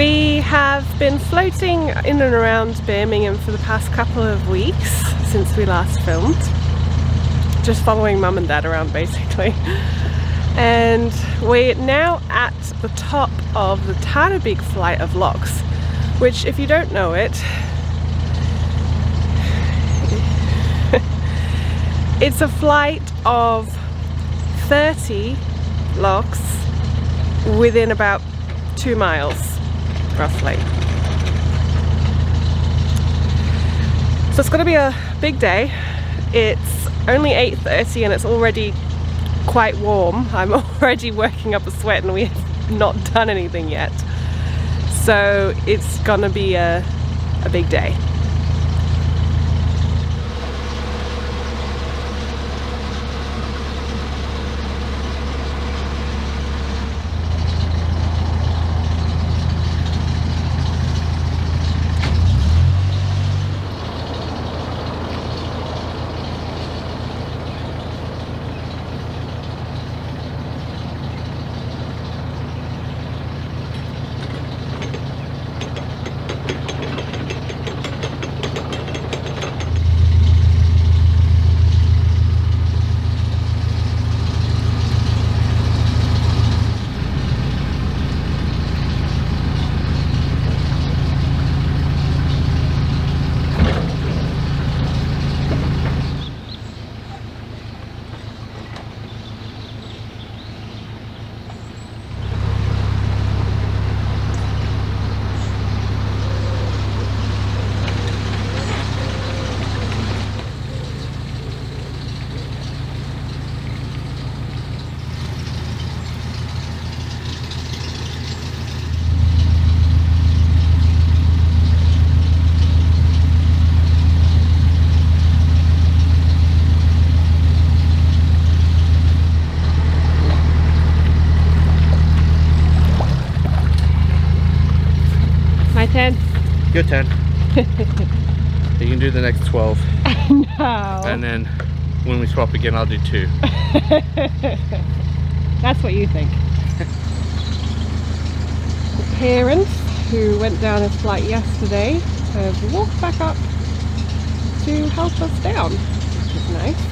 We have been floating in and around Birmingham for the past couple of weeks since we last filmed, just following mum and dad around basically. And we're now at the top of the Tardebigge flight of lochs, which, if you don't know it, it's a flight of 30 lochs within about 2 miles. Roughly. So it's going to be a big day. It's only 8:30 and it's already quite warm. I'm already working up a sweat and we have not done anything yet. So it's going to be a big day. Your turn. You can do the next 12. I know. And then when we swap again, I'll do 2. That's what you think. The parents who went down a flight yesterday have walked back up to help us down, which is nice.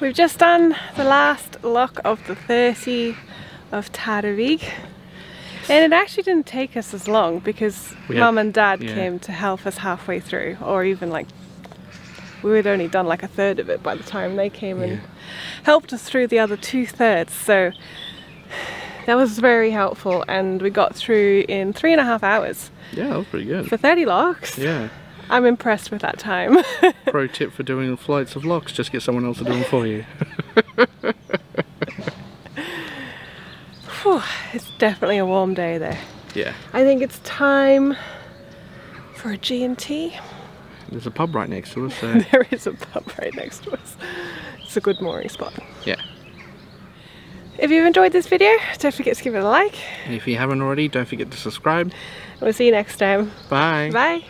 We've just done the last loch of the 30 of Tardebigge, and it actually didn't take us as long because mum and dad came to help us halfway through, or even like we had only done like a third of it by the time they came and helped us through the other 2/3. So that was very helpful, and we got through in 3.5 hours. Yeah, that was pretty good. For 30 lochs. Yeah. I'm impressed with that time. Pro tip for doing flights of lochs, just get someone else to do them for you. It's definitely a warm day there. Yeah. I think it's time for a G&T. There's a pub right next to us. So. There is a pub right next to us. It's a good mooring spot. Yeah. If you've enjoyed this video, don't forget to give it a like. And if you haven't already, don't forget to subscribe. And we'll see you next time. Bye. Bye.